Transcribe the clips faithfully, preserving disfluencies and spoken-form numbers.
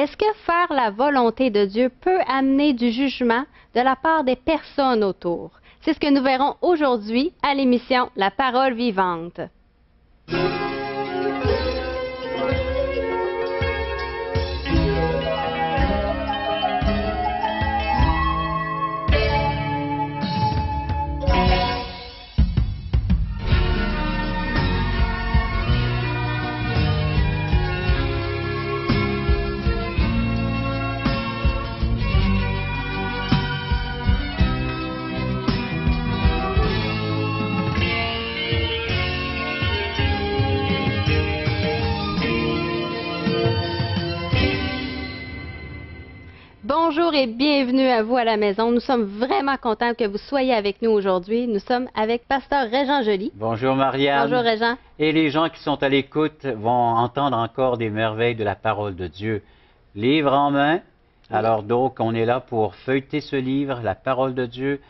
Est-ce que faire la volonté de Dieu peut amener du jugement de la part des personnes autour? C'est ce que nous verrons aujourd'hui à l'émission La Parole Vivante. Bonjour et bienvenue à vous à la maison. Nous sommes vraiment contents que vous soyez avec nous aujourd'hui. Nous sommes avec pasteur Réjean Joly. Bonjour Marianne. Bonjour Réjean. Et les gens qui sont à l'écoute vont entendre encore des merveilles de la parole de Dieu. Livre en main. Alors oui. donc, on est là pour feuilleter ce livre, la parole de Dieu.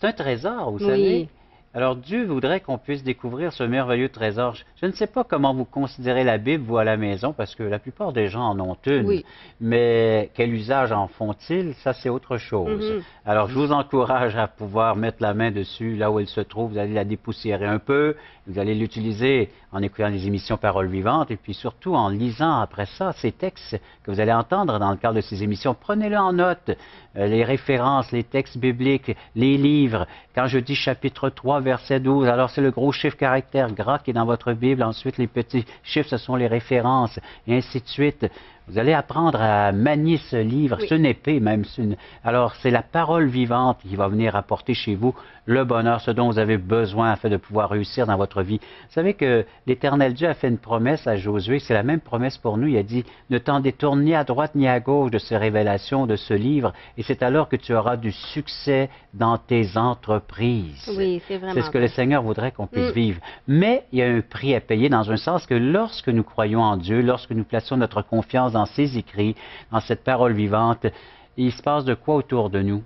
C'est un trésor, vous oui. savez. Alors Dieu voudrait qu'on puisse découvrir ce merveilleux trésor. Je ne sais pas comment vous considérez la Bible, vous, à la maison, parce que la plupart des gens en ont une. Oui. Mais quel usage en font-ils? Ça, c'est autre chose. Mm-hmm. Alors, je vous encourage à pouvoir mettre la main dessus, là où elle se trouve. Vous allez la dépoussiérer un peu. Vous allez l'utiliser en écoutant les émissions Parole Vivante. Et puis surtout, en lisant après ça ces textes que vous allez entendre dans le cadre de ces émissions. Prenez-le en note. Les références, les textes bibliques, les livres. Quand je dis chapitre trois, verset douze, alors c'est le gros chiffre caractère gras qui est dans votre Bible, ensuite les petits chiffres, ce sont les références, et ainsi de suite. Vous allez apprendre à manier ce livre, oui. c'est une épée même. Une... Alors c'est la parole vivante qui va venir apporter chez vous le bonheur, ce dont vous avez besoin afin de pouvoir réussir dans votre vie. Vous savez que l'Éternel Dieu a fait une promesse à Josué, c'est la même promesse pour nous, il a dit « Ne t'en détourne ni à droite ni à gauche de ces révélations, de ce livre, et c'est alors que tu auras du succès dans tes entreprises. » Oui, c'est vraiment. C'est ce que le Seigneur voudrait qu'on puisse mm. vivre. Mais il y a un prix à payer dans un sens que lorsque nous croyons en Dieu, lorsque nous plaçons notre confiance dans ses écrits, dans cette parole vivante, il se passe de quoi autour de nous?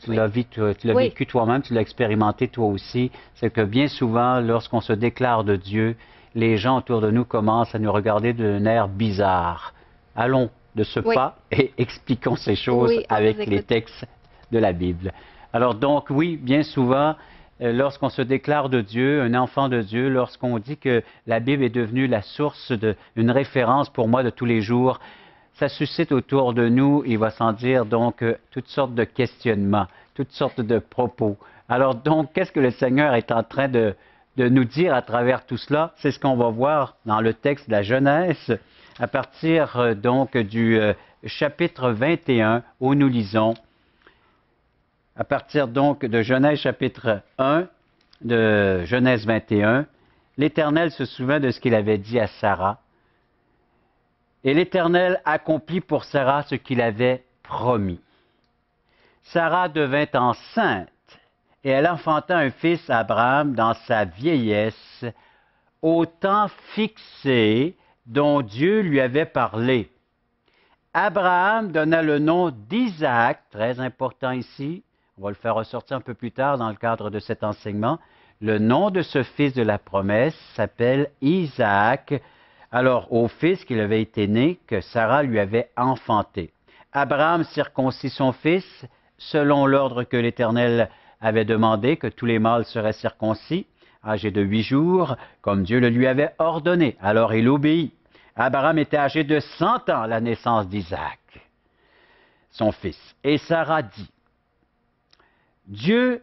Tu l'as oui. oui. vécu toi-même, tu l'as expérimenté toi aussi. C'est que bien souvent, lorsqu'on se déclare de Dieu, les gens autour de nous commencent à nous regarder d'un air bizarre. Allons de ce oui. pas et expliquons ces choses oui, avec les textes de la Bible. Alors donc, oui, bien souvent... Lorsqu'on se déclare de Dieu, un enfant de Dieu, lorsqu'on dit que la Bible est devenue la source, de, une référence pour moi de tous les jours, ça suscite autour de nous, il va s'en dire donc toutes sortes de questionnements, toutes sortes de propos. Alors donc, qu'est-ce que le Seigneur est en train de, de nous dire à travers tout cela? C'est ce qu'on va voir dans le texte de la Genèse, à partir donc du euh, chapitre vingt et un, où nous lisons. À partir donc de Genèse chapitre un, de Genèse vingt et un, l'Éternel se souvint de ce qu'il avait dit à Sarah. Et l'Éternel accomplit pour Sarah ce qu'il avait promis. Sarah devint enceinte et elle enfanta un fils à Abraham dans sa vieillesse, au temps fixé dont Dieu lui avait parlé. Abraham donna le nom d'Isaac, très important ici. On va le faire ressortir un peu plus tard dans le cadre de cet enseignement. Le nom de ce fils de la promesse s'appelle Isaac. Alors, au fils qu'il avait été né, que Sarah lui avait enfanté. Abraham circoncit son fils, selon l'ordre que l'Éternel avait demandé, que tous les mâles seraient circoncis, âgés de huit jours, comme Dieu le lui avait ordonné. Alors, il obéit. Abraham était âgé de cent ans à la naissance d'Isaac, son fils. Et Sarah dit, « Dieu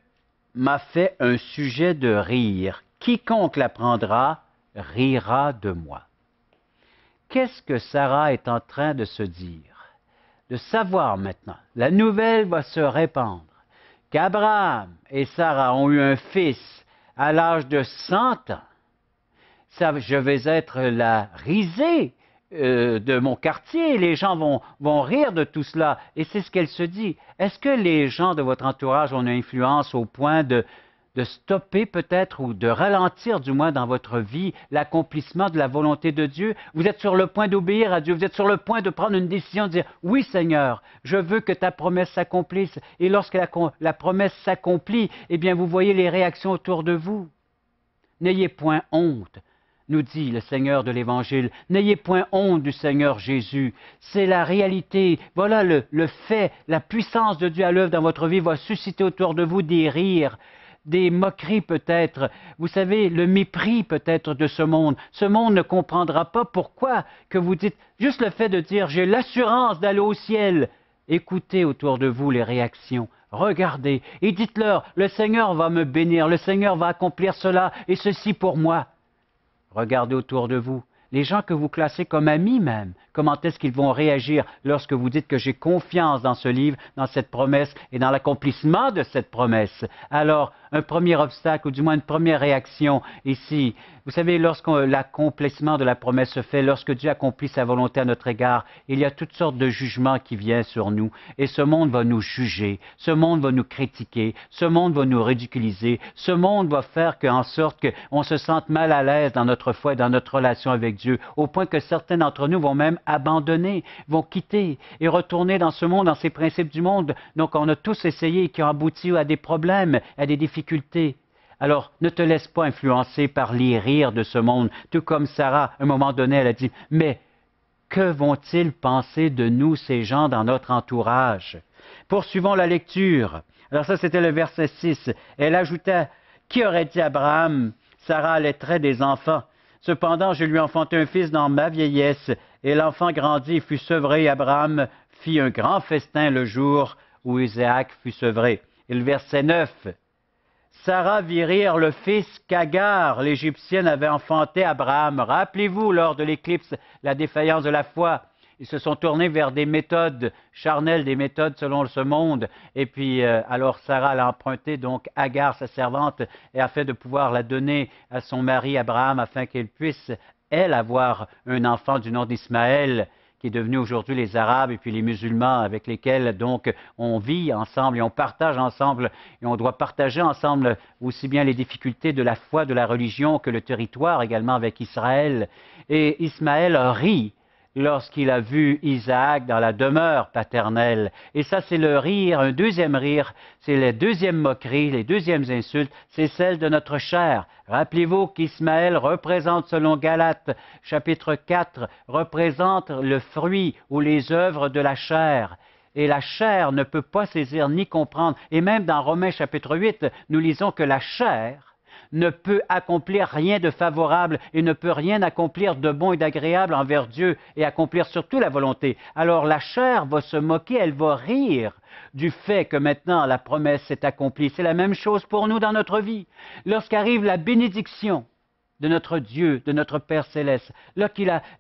m'a fait un sujet de rire. Quiconque l'apprendra rira de moi. » Qu'est-ce que Sarah est en train de se dire? De savoir maintenant, la nouvelle va se répandre, qu'Abraham et Sarah ont eu un fils à l'âge de cent ans. Ça, je vais être la risée Euh, de mon quartier, les gens vont, vont rire de tout cela. Et c'est ce qu'elle se dit. Est-ce que les gens de votre entourage ont une influence au point de, de stopper peut-être ou de ralentir du moins dans votre vie l'accomplissement de la volonté de Dieu? Vous êtes sur le point d'obéir à Dieu, vous êtes sur le point de prendre une décision, de dire « Oui Seigneur, je veux que ta promesse s'accomplisse. » Et lorsque la, la promesse s'accomplit, eh bien vous voyez les réactions autour de vous. N'ayez point honte nous dit le Seigneur de l'Évangile. N'ayez point honte du Seigneur Jésus. C'est la réalité. Voilà le, le fait. La puissance de Dieu à l'œuvre dans votre vie va susciter autour de vous des rires, des moqueries peut-être. Vous savez, le mépris peut-être de ce monde. Ce monde ne comprendra pas pourquoi que vous dites, juste le fait de dire « j'ai l'assurance d'aller au ciel ». Écoutez autour de vous les réactions. Regardez et dites-leur « le Seigneur va me bénir, le Seigneur va accomplir cela et ceci pour moi ». Regardez autour de vous, les gens que vous classez comme amis même, comment est-ce qu'ils vont réagir lorsque vous dites que j'ai confiance dans ce livre, dans cette promesse et dans l'accomplissement de cette promesse. Alors, un premier obstacle ou du moins une première réaction ici. Vous savez, lorsque l'accomplissement de la promesse se fait, lorsque Dieu accomplit sa volonté à notre égard, il y a toutes sortes de jugements qui viennent sur nous. Et ce monde va nous juger, ce monde va nous critiquer, ce monde va nous ridiculiser, ce monde va faire en sorte qu'on se sente mal à l'aise dans notre foi et dans notre relation avec Dieu, au point que certains d'entre nous vont même abandonner, vont quitter et retourner dans ce monde, dans ces principes du monde. Donc on a tous essayé et qui ont abouti à des problèmes, à des difficultés. Alors, ne te laisse pas influencer par les rires de ce monde, tout comme Sarah, à un moment donné, elle a dit « Mais que vont-ils penser de nous, ces gens, dans notre entourage ?» Poursuivons la lecture. Alors ça, c'était le verset six. Elle ajouta « Qui aurait dit Abraham, Sarah allaiterait des enfants. Cependant, je lui enfantai un fils dans ma vieillesse, et l'enfant grandit et fut sevré. Abraham fit un grand festin le jour où Isaac fut sevré. » Et le verset neuf. Sarah vit rire le fils qu'Agar, l'Égyptienne, avait enfanté Abraham. Rappelez-vous, lors de l'éclipse, la défaillance de la foi. Ils se sont tournés vers des méthodes charnelles, des méthodes selon ce monde. Et puis, euh, alors Sarah l'a emprunté, donc Agar, sa servante, et afin de pouvoir la donner à son mari Abraham, afin qu'elle puisse, elle, avoir un enfant du nom d'Ismaël, qui est devenu aujourd'hui les Arabes et puis les musulmans avec lesquels donc on vit ensemble et on partage ensemble et on doit partager ensemble aussi bien les difficultés de la foi, de la religion que le territoire également avec Israël. Et Ismaël rit lorsqu'il a vu Isaac dans la demeure paternelle. Et ça c'est le rire, un deuxième rire, c'est les deuxièmes moqueries, les deuxièmes insultes, c'est celle de notre chair. Rappelez-vous qu'Ismaël représente, selon Galates, chapitre quatre, représente le fruit ou les œuvres de la chair. Et la chair ne peut pas saisir ni comprendre. Et même dans Romains chapitre huit, nous lisons que la chair ne peut accomplir rien de favorable et ne peut rien accomplir de bon et d'agréable envers Dieu et accomplir surtout la volonté. Alors la chair va se moquer, elle va rire du fait que maintenant la promesse s'est accomplie. C'est la même chose pour nous dans notre vie. Lorsqu'arrive la bénédiction de notre Dieu, de notre Père Céleste,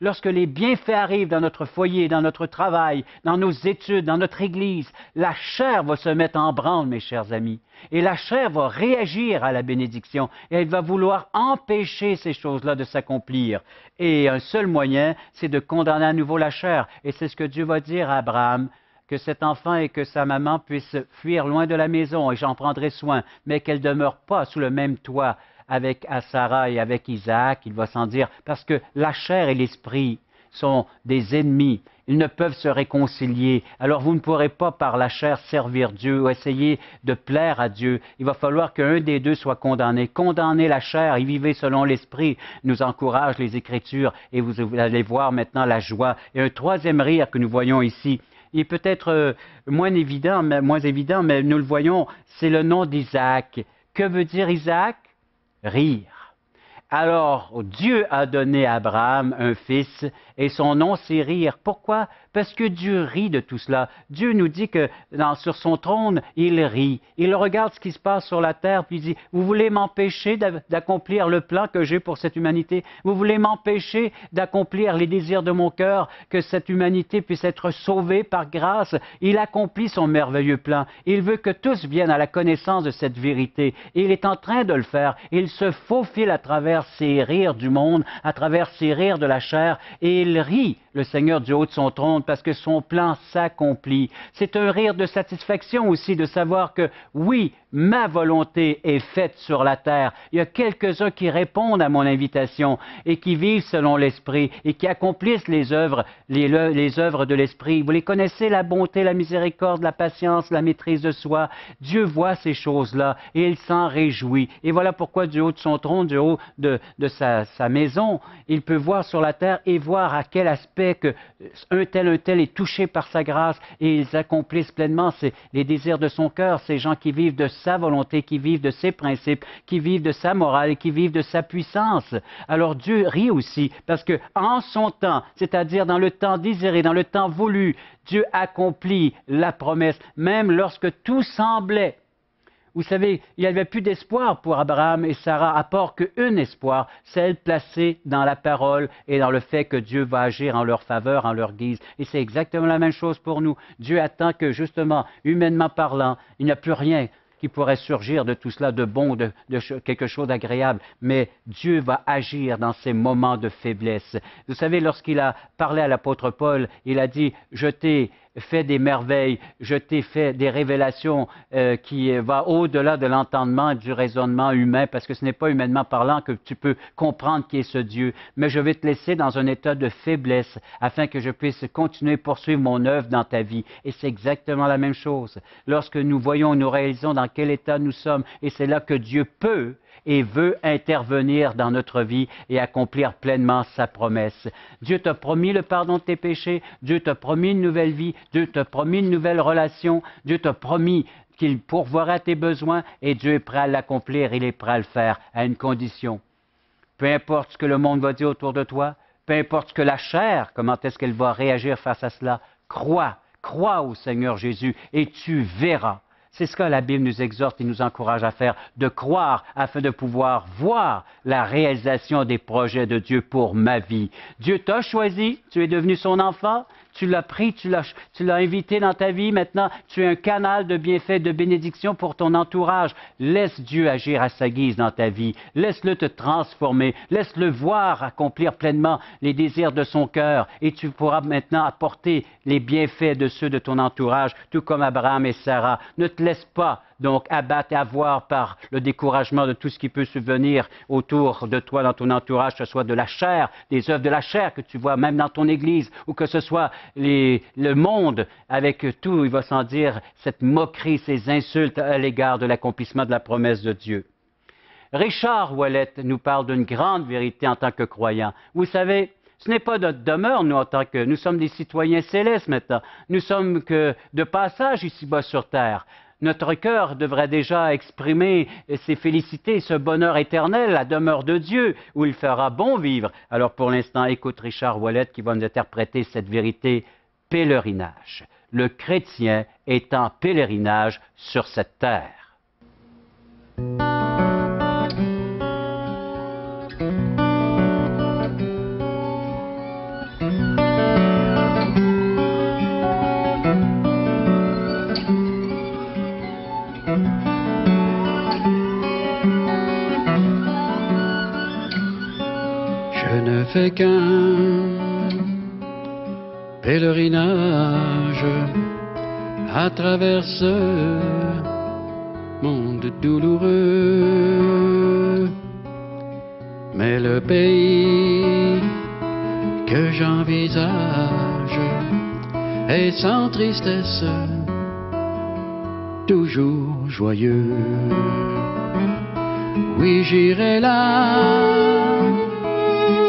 lorsque les bienfaits arrivent dans notre foyer, dans notre travail, dans nos études, dans notre Église, la chair va se mettre en branle, mes chers amis. Et la chair va réagir à la bénédiction et elle va vouloir empêcher ces choses-là de s'accomplir. Et un seul moyen, c'est de condamner à nouveau la chair. Et c'est ce que Dieu va dire à Abraham, que cet enfant et que sa maman puissent fuir loin de la maison et j'en prendrai soin, mais qu'elle ne demeure pas sous le même toit avec Sarah et avec Isaac, il va s'en dire, parce que la chair et l'esprit sont des ennemis. Ils ne peuvent se réconcilier. Alors vous ne pourrez pas par la chair servir Dieu ou essayer de plaire à Dieu. Il va falloir qu'un des deux soit condamné. Condamnez la chair et vivez selon l'esprit, nous encourage les Écritures. Et vous allez voir maintenant la joie. Et un troisième rire que nous voyons ici, il est peut-être moins évident, mais, moins évident, mais nous le voyons, c'est le nom d'Isaac. Que veut dire Isaac? Rire. Alors, Dieu a donné à Abraham un fils et son nom c'est Rire. Pourquoi? Parce que Dieu rit de tout cela. Dieu nous dit que dans, sur son trône, il rit. Il regarde ce qui se passe sur la terre puis il dit, vous voulez m'empêcher d'accomplir le plan que j'ai pour cette humanité? Vous voulez m'empêcher d'accomplir les désirs de mon cœur, que cette humanité puisse être sauvée par grâce? Il accomplit son merveilleux plan. Il veut que tous viennent à la connaissance de cette vérité. Il est en train de le faire. Il se faufile à travers ces rires du monde, à travers ces rires de la chair et il rit le Seigneur du haut de son trône parce que son plan s'accomplit. C'est un rire de satisfaction aussi de savoir que oui, ma volonté est faite sur la terre. Il y a quelques-uns qui répondent à mon invitation et qui vivent selon l'Esprit et qui accomplissent les œuvres, les, les œuvres de l'Esprit. Vous les connaissez, la bonté, la miséricorde, la patience, la maîtrise de soi. Dieu voit ces choses-là et il s'en réjouit. Et voilà pourquoi du haut de son trône, du haut de, de sa, sa maison, il peut voir sur la terre et voir à quel aspect que un tel, un tel est touché par sa grâce et ils accomplissent pleinement ses, les désirs de son cœur, ces gens qui vivent de sa volonté, qui vivent de ses principes, qui vivent de sa morale, qui vivent de sa puissance. Alors Dieu rit aussi parce que en son temps, c'est-à-dire dans le temps désiré, dans le temps voulu, Dieu accomplit la promesse, même lorsque tout semblait. Vous savez, il n'y avait plus d'espoir pour Abraham et Sarah, à part qu'un espoir, celle placée dans la parole et dans le fait que Dieu va agir en leur faveur, en leur guise. Et c'est exactement la même chose pour nous. Dieu attend que, justement, humainement parlant, il n'y a plus rien qui pourrait surgir de tout cela de bon, de, de quelque chose d'agréable. Mais Dieu va agir dans ces moments de faiblesse. Vous savez, lorsqu'il a parlé à l'apôtre Paul, il a dit « Je t'ai fait des merveilles, je t'ai fait des révélations euh, qui va au-delà de l'entendement et du raisonnement humain, parce que ce n'est pas humainement parlant que tu peux comprendre qui est ce Dieu. Mais je vais te laisser dans un état de faiblesse afin que je puisse continuer à poursuivre mon œuvre dans ta vie. » Et c'est exactement la même chose. Lorsque nous voyons, nous réalisons dans quel état nous sommes, et c'est là que Dieu peut et veut intervenir dans notre vie et accomplir pleinement sa promesse. Dieu t'a promis le pardon de tes péchés, Dieu t'a promis une nouvelle vie, Dieu t'a promis une nouvelle relation, Dieu t'a promis qu'il pourvoira à tes besoins et Dieu est prêt à l'accomplir, il est prêt à le faire à une condition. Peu importe ce que le monde va dire autour de toi, peu importe ce que la chair, comment est-ce qu'elle va réagir face à cela, crois, crois au Seigneur Jésus et tu verras. C'est ce que la Bible nous exhorte et nous encourage à faire, de croire afin de pouvoir voir la réalisation des projets de Dieu pour ma vie. Dieu t'a choisi, tu es devenu son enfant, tu l'as pris, tu l'as, tu l'as invité dans ta vie. Maintenant, tu es un canal de bienfaits, de bénédictions pour ton entourage. Laisse Dieu agir à sa guise dans ta vie. Laisse-le te transformer. Laisse-le voir accomplir pleinement les désirs de son cœur. Et tu pourras maintenant apporter les bienfaits de ceux de ton entourage, tout comme Abraham et Sarah. Ne te laisse pas donc abattre et avoir par le découragement de tout ce qui peut subvenir autour de toi, dans ton entourage, que ce soit de la chair, des œuvres de la chair que tu vois même dans ton église, ou que ce soit les, le monde avec tout, il va sans dire, cette moquerie, ces insultes à l'égard de l'accomplissement de la promesse de Dieu. Richard Ouellet nous parle d'une grande vérité en tant que croyant. Vous savez, ce n'est pas notre demeure, nous, en tant que... Nous sommes des citoyens célestes maintenant. Nous sommes que de passage ici-bas sur terre. Notre cœur devrait déjà exprimer ses félicités, ce bonheur éternel, la demeure de Dieu, où il fera bon vivre. Alors pour l'instant, écoute Richard Ouellet qui va nous interpréter cette vérité pèlerinage. Le chrétien est en pèlerinage sur cette terre. Je ne fais qu'un pèlerinage à travers ce monde douloureux, mais le pays que j'envisage est sans tristesse, toujours joyeux. Oui, j'irai là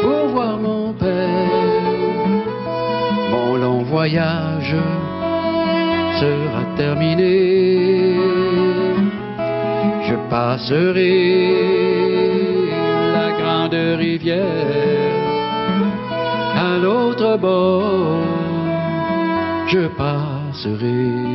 pour voir mon père, mon long voyage sera terminé. Je passerai la grande rivière, à l'autre bord, je passerai.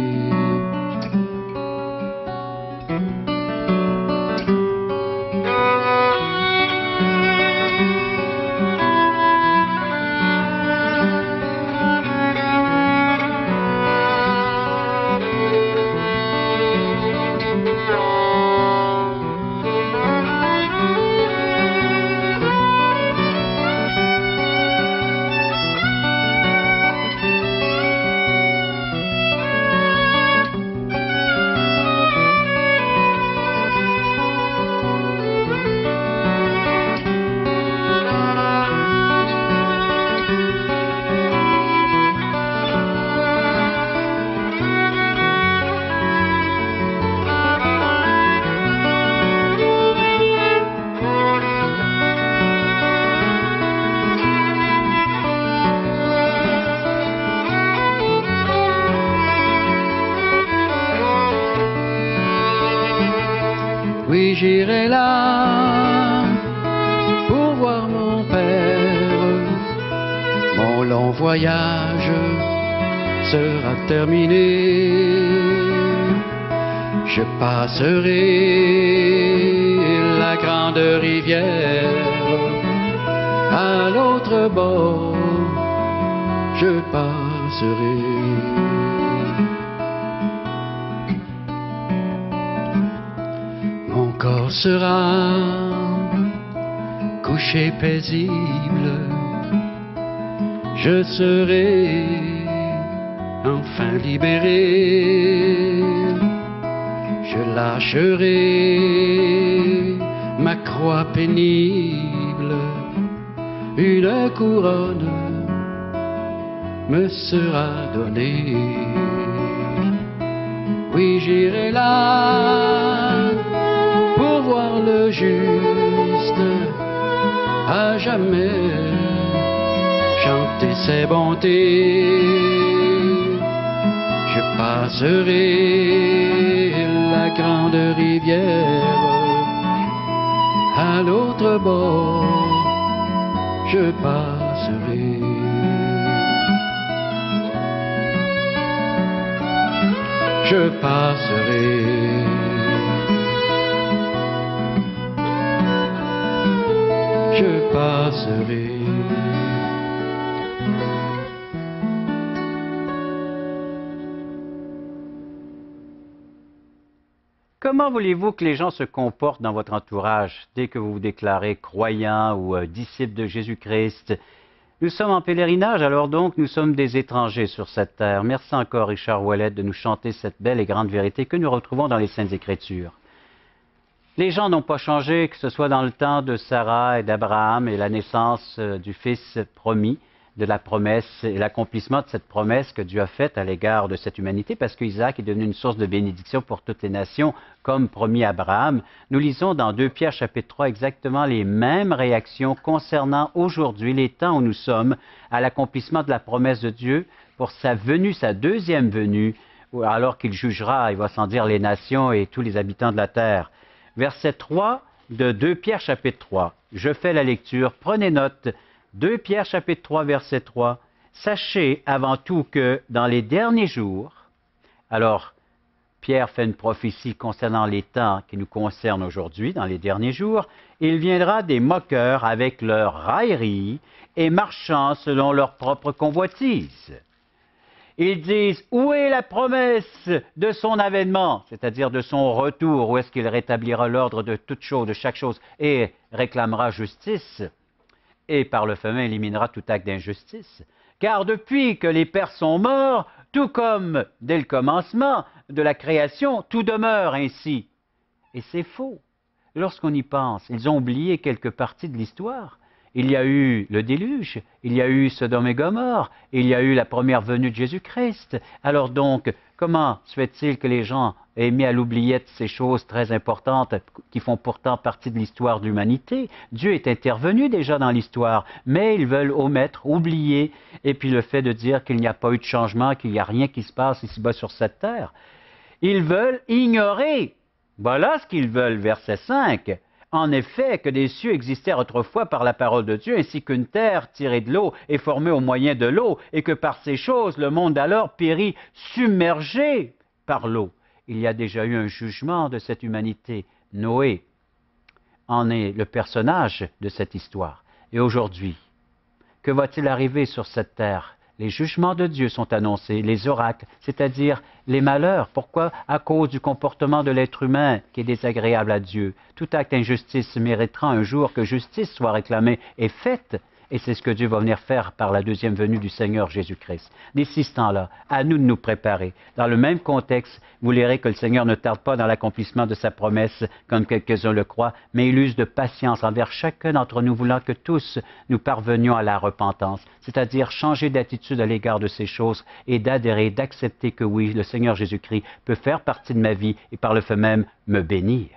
j'irai là pour voir mon père. Mon long voyage sera terminé. Je passerai la grande rivière. À l'autre bord, je passerai. Mon corps sera couché paisible, je serai enfin libéré, je lâcherai ma croix pénible, une couronne me sera donnée, oui j'irai là, le juste à jamais chanter ses bontés, je passerai la grande rivière, à l'autre bord je passerai. Je passerai. Je passerai. Comment voulez-vous que les gens se comportent dans votre entourage dès que vous vous déclarez croyant ou euh, disciple de Jésus-Christ? Nous sommes en pèlerinage, alors donc nous sommes des étrangers sur cette terre. Merci encore Richard Ouellet de nous chanter cette belle et grande vérité que nous retrouvons dans les Saintes Écritures. Les gens n'ont pas changé, que ce soit dans le temps de Sarah et d'Abraham et la naissance du Fils promis, de la promesse et l'accomplissement de cette promesse que Dieu a faite à l'égard de cette humanité, parce qu'Isaac est devenu une source de bénédiction pour toutes les nations, comme promis Abraham. Nous lisons dans deux Pierre chapitre trois exactement les mêmes réactions concernant aujourd'hui les temps où nous sommes à l'accomplissement de la promesse de Dieu pour sa venue, sa deuxième venue, alors qu'il jugera, il va sans dire, les nations et tous les habitants de la terre. Verset trois de deux Pierre chapitre trois. Je fais la lecture, prenez note. deux Pierre chapitre trois, verset trois. Sachez avant tout que dans les derniers jours, alors Pierre fait une prophétie concernant les temps qui nous concernent aujourd'hui, dans les derniers jours, il viendra des moqueurs avec leur raillerie et marchant selon leur propre convoitise. Ils disent, où est la promesse de son avènement, c'est-à-dire de son retour, où est-ce qu'il rétablira l'ordre de toute chose, de chaque chose, et réclamera justice, et par le fait même éliminera tout acte d'injustice. Car depuis que les pères sont morts, tout comme dès le commencement de la création, tout demeure ainsi. Et c'est faux. Lorsqu'on y pense, ils ont oublié quelques parties de l'histoire. Il y a eu le déluge, il y a eu Sodome et Gomorre, il y a eu la première venue de Jésus-Christ. Alors donc, comment se fait-il que les gens aient mis à l'oubliette ces choses très importantes qui font pourtant partie de l'histoire de l'humanité? Dieu est intervenu déjà dans l'histoire, mais ils veulent omettre, oublier, et puis le fait de dire qu'il n'y a pas eu de changement, qu'il n'y a rien qui se passe ici-bas sur cette terre. Ils veulent ignorer. Voilà ce qu'ils veulent, verset cinq. En effet, que des cieux existèrent autrefois par la parole de Dieu, ainsi qu'une terre tirée de l'eau et formée au moyen de l'eau, et que par ces choses, le monde alors périt submergé par l'eau. Il y a déjà eu un jugement de cette humanité. Noé en est le personnage de cette histoire. Et aujourd'hui, que va-t-il arriver sur cette terre? Les jugements de Dieu sont annoncés, les oracles, c'est-à-dire les malheurs. Pourquoi? À cause du comportement de l'être humain qui est désagréable à Dieu. Tout acte d'injustice méritera un jour que justice soit réclamée et faite. Et c'est ce que Dieu va venir faire par la deuxième venue du Seigneur Jésus-Christ. D'ici ce temps-là, à nous de nous préparer. Dans le même contexte, vous lirez que le Seigneur ne tarde pas dans l'accomplissement de sa promesse, comme quelques-uns le croient, mais il use de patience envers chacun d'entre nous, voulant que tous nous parvenions à la repentance, c'est-à-dire changer d'attitude à l'égard de ces choses et d'adhérer, d'accepter que oui, le Seigneur Jésus-Christ peut faire partie de ma vie et par le fait même me bénir.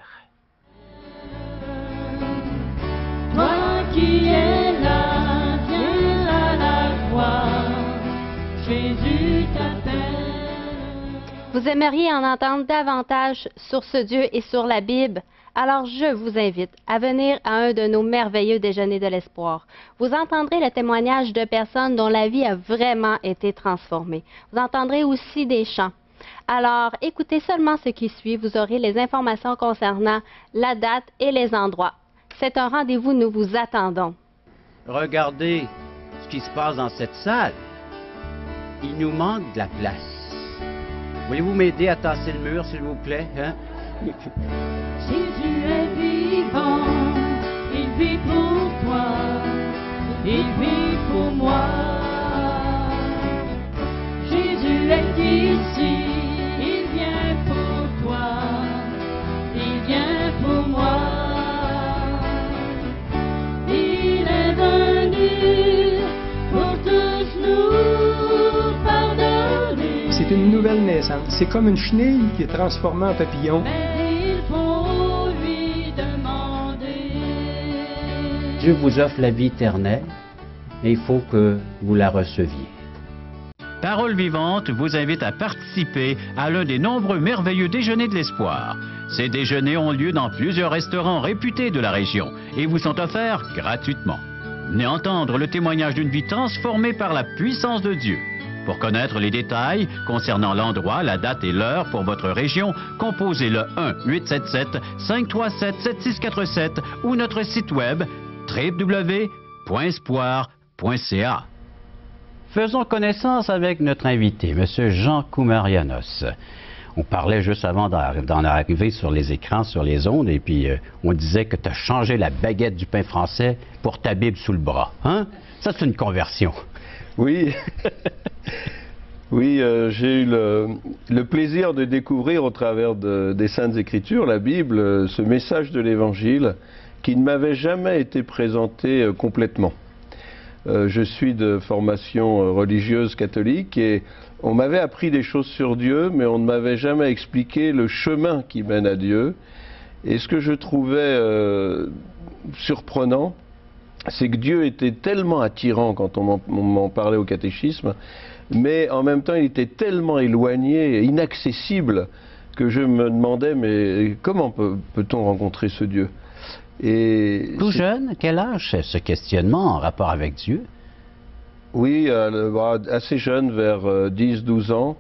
Toi qui es Vous aimeriez en entendre davantage sur ce Dieu et sur la Bible? Alors je vous invite à venir à un de nos merveilleux déjeuners de l'espoir. Vous entendrez le témoignage de personnes dont la vie a vraiment été transformée. Vous entendrez aussi des chants. Alors, écoutez seulement ce qui suit. Vous aurez les informations concernant la date et les endroits. C'est un rendez-vous, nous vous attendons. Regardez ce qui se passe dans cette salle. Il nous manque de la place. Voulez-vous m'aider à tasser le mur, s'il vous plaît? Hein? Jésus est vivant, il vit pour toi, il vit pour moi. Jésus est ici, il vient pour toi, il vient pour moi. Il est venu pour tous nous pardonner. C'est une nouvelle naissance, c'est comme une chenille qui est transformée en papillon. Mais il faut lui demander. Dieu vous offre la vie éternelle et il faut que vous la receviez. Parole Vivante vous invite à participer à l'un des nombreux merveilleux déjeuners de l'espoir. Ces déjeuners ont lieu dans plusieurs restaurants réputés de la région et vous sont offerts gratuitement. Venez entendre le témoignage d'une vie transformée par la puissance de Dieu. Pour connaître les détails concernant l'endroit, la date et l'heure pour votre région, composez le un huit sept sept cinq trois sept sept six quatre sept ou notre site web w w w point espoir point c a. Faisons connaissance avec notre invité, M. Jean Koumarianos. On parlait juste avant d'en arriver sur les écrans, sur les ondes, et puis euh, on disait que tu as changé la baguette du pain français pour ta Bible sous le bras. Hein? Ça, c'est une conversion. Oui. Oui, euh, j'ai eu le, le plaisir de découvrir au travers de, des Saintes Écritures, la Bible, ce message de l'Évangile qui ne m'avait jamais été présenté euh, complètement. Euh, je suis de formation religieuse catholique et on m'avait appris des choses sur Dieu, mais on ne m'avait jamais expliqué le chemin qui mène à Dieu. Et ce que je trouvais euh, surprenant, c'est que Dieu était tellement attirant quand on m'en parlait au catéchisme, mais en même temps il était tellement éloigné et inaccessible que je me demandais, mais comment peut, peut-on rencontrer ce Dieu? Et tout jeune, quel âge ce questionnement en rapport avec Dieu? Oui, euh, assez jeune, vers euh, dix douze ans,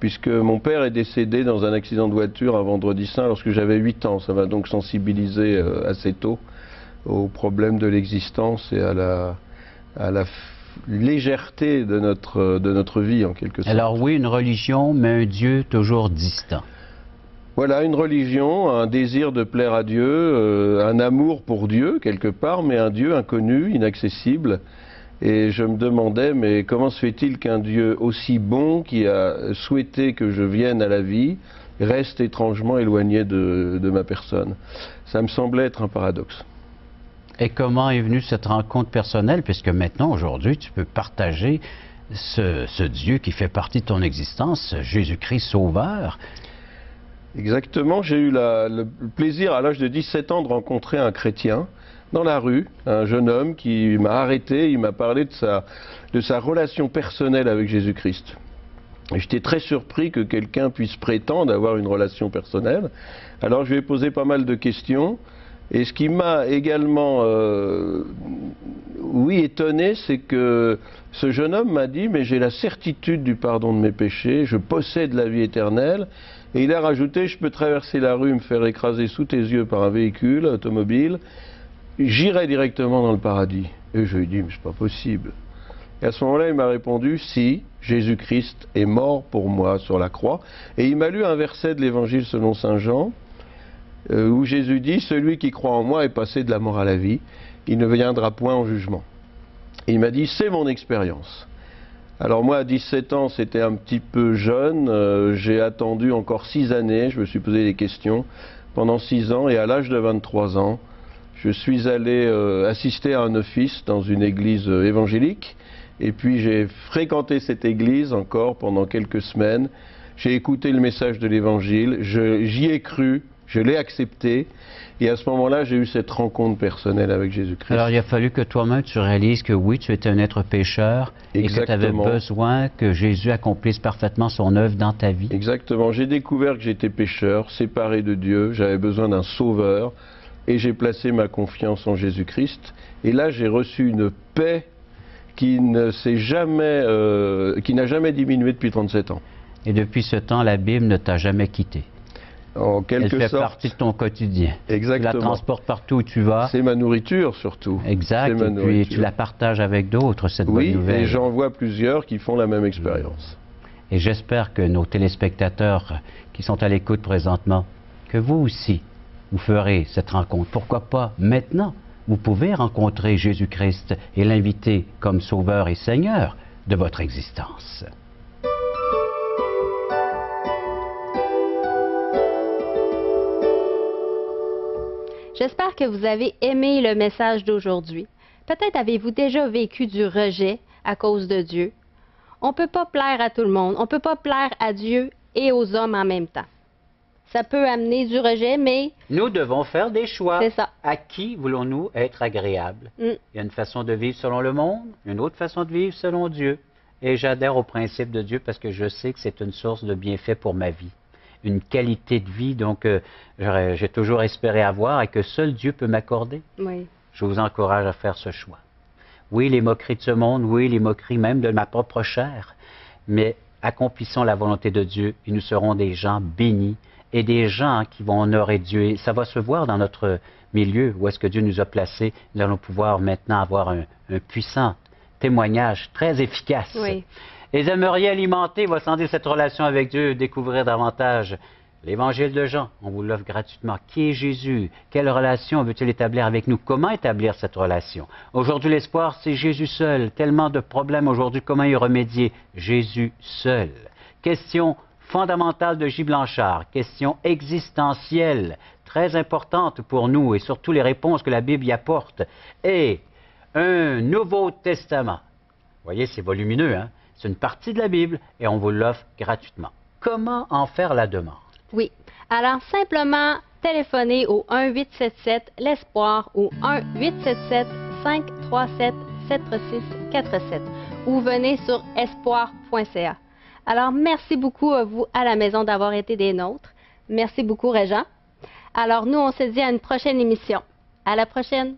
puisque mon père est décédé dans un accident de voiture un vendredi saint lorsque j'avais huit ans. Ça m'a donc sensibilisé euh, assez tôt au problème de l'existence et à la, à la légèreté de notre, de notre vie, en quelque sorte. Alors oui, une religion, mais un Dieu toujours distant. Voilà, une religion, un désir de plaire à Dieu, euh, un amour pour Dieu, quelque part, mais un Dieu inconnu, inaccessible. Et je me demandais, mais comment se fait-il qu'un Dieu aussi bon, qui a souhaité que je vienne à la vie, reste étrangement éloigné de, de ma personne? Ça me semblait être un paradoxe. Et comment est venue cette rencontre personnelle, puisque maintenant, aujourd'hui, tu peux partager ce, ce Dieu qui fait partie de ton existence, Jésus-Christ Sauveur? Exactement, j'ai eu la, le plaisir à l'âge de dix-sept ans de rencontrer un chrétien dans la rue, un jeune homme qui m'a arrêté, il m'a parlé de sa, de sa relation personnelle avec Jésus-Christ. J'étais très surpris que quelqu'un puisse prétendre avoir une relation personnelle, alors je lui ai posé pas mal de questions, et ce qui m'a également, euh, oui, étonné, c'est que ce jeune homme m'a dit « mais j'ai la certitude du pardon de mes péchés, je possède la vie éternelle ». Et il a rajouté, je peux traverser la rue, me faire écraser sous tes yeux par un véhicule automobile, j'irai directement dans le paradis. Et je lui ai dit, mais c'est pas possible. Et à ce moment-là, il m'a répondu, si, Jésus-Christ est mort pour moi sur la croix. Et il m'a lu un verset de l'Évangile selon saint Jean, euh, où Jésus dit, celui qui croit en moi est passé de la mort à la vie, il ne viendra point en jugement. Et il m'a dit, c'est mon expérience. Alors moi, à dix-sept ans, c'était un petit peu jeune, euh, j'ai attendu encore six années, je me suis posé des questions pendant six ans, et à l'âge de vingt-trois ans, je suis allé euh, assister à un office dans une église euh, évangélique, et puis j'ai fréquenté cette église encore pendant quelques semaines, j'ai écouté le message de l'Évangile, j'y ai cru, Je l'ai accepté, et à ce moment-là, j'ai eu cette rencontre personnelle avec Jésus-Christ. Alors, il a fallu que toi-même, tu réalises que oui, tu étais un être pécheur, exactement, et que tu avais besoin que Jésus accomplisse parfaitement son œuvre dans ta vie. Exactement. J'ai découvert que j'étais pécheur, séparé de Dieu, j'avais besoin d'un sauveur, et j'ai placé ma confiance en Jésus-Christ. Et là, j'ai reçu une paix qui ne s'est jamais, euh, qui n'a jamais diminué depuis trente-sept ans. Et depuis ce temps, la Bible ne t'a jamais quitté. En quelque sorte. Elle fait partie de ton quotidien. Exactement. Tu la transportes partout où tu vas. C'est ma nourriture surtout. Exact. Et puis tu la partages avec d'autres, cette bonne nouvelle. Oui, et j'en vois plusieurs qui font la même expérience. Et j'espère que nos téléspectateurs qui sont à l'écoute présentement, que vous aussi, vous ferez cette rencontre. Pourquoi pas maintenant? Vous pouvez rencontrer Jésus-Christ et l'inviter comme Sauveur et Seigneur de votre existence. J'espère que vous avez aimé le message d'aujourd'hui. Peut-être avez-vous déjà vécu du rejet à cause de Dieu. On ne peut pas plaire à tout le monde. On ne peut pas plaire à Dieu et aux hommes en même temps. Ça peut amener du rejet, mais... Nous devons faire des choix. C'est ça. À qui voulons-nous être agréables? Mm. Il y a une façon de vivre selon le monde, une autre façon de vivre selon Dieu. Et j'adhère au principe de Dieu parce que je sais que c'est une source de bienfait pour ma vie. Une qualité de vie, donc, euh, j'ai toujours espéré avoir et que seul Dieu peut m'accorder. Oui. Je vous encourage à faire ce choix. Oui, les moqueries de ce monde, oui, les moqueries même de ma propre chair, mais accomplissons la volonté de Dieu et nous serons des gens bénis et des gens qui vont honorer Dieu. Et ça va se voir dans notre milieu où est-ce que Dieu nous a placés. Nous allons pouvoir maintenant avoir un, un puissant témoignage très efficace. Oui. Et j'aimerais alimenter, va sans dire, cette relation avec Dieu, découvrir davantage l'Évangile de Jean. On vous l'offre gratuitement. Qui est Jésus? Quelle relation veut-il établir avec nous? Comment établir cette relation? Aujourd'hui, l'espoir, c'est Jésus seul. Tellement de problèmes aujourd'hui. Comment y remédier? Jésus seul. Question fondamentale de Gilles Blanchard. Question existentielle, très importante pour nous et surtout les réponses que la Bible y apporte. Et un Nouveau Testament. Vous voyez, c'est volumineux, hein? C'est une partie de la Bible et on vous l'offre gratuitement. Comment en faire la demande? Oui. Alors, simplement téléphonez au un huit sept sept l'espoir ou un huit sept sept cinq trois sept sept six quatre sept ou venez sur espoir point c a. Alors, merci beaucoup à vous à la maison d'avoir été des nôtres. Merci beaucoup, Réjean. Alors, nous, on se dit à une prochaine émission. À la prochaine!